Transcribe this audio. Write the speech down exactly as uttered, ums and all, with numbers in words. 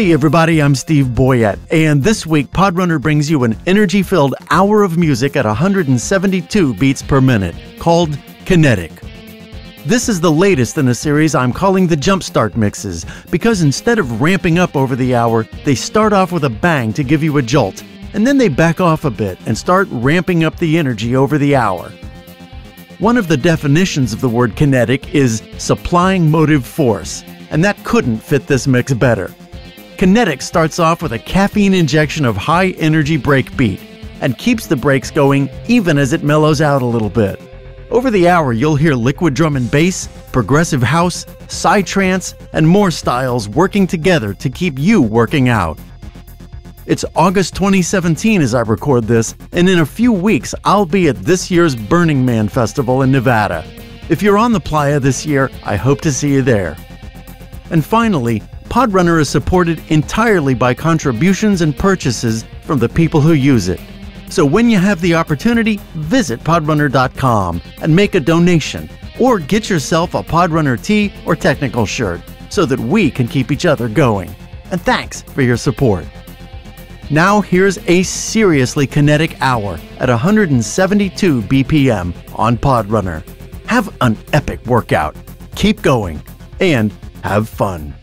Hey everybody, I'm Steve Boyett, and this week PodRunner brings you an energy-filled hour of music at one hundred seventy-two beats per minute, called Kinetic. This is the latest in a series I'm calling the Jumpstart Mixes, because instead of ramping up over the hour, they start off with a bang to give you a jolt, and then they back off a bit and start ramping up the energy over the hour. One of the definitions of the word kinetic is supplying motive force, and that couldn't fit this mix better. Kinetic starts off with a caffeine injection of high-energy breakbeat and keeps the breaks going even as it mellows out a little bit. Over the hour, you'll hear liquid drum and bass, progressive house, psytrance, and more styles working together to keep you working out. It's August twenty seventeen as I record this, and in a few weeks, I'll be at this year's Burning Man Festival in Nevada. If you're on the playa this year, I hope to see you there. And finally, PodRunner is supported entirely by contributions and purchases from the people who use it. So when you have the opportunity, visit podrunner dot com and make a donation, or get yourself a PodRunner tee or technical shirt so that we can keep each other going. And thanks for your support. Now here's a seriously kinetic hour at one hundred seventy-two B P M on PodRunner. Have an epic workout, keep going, and have fun.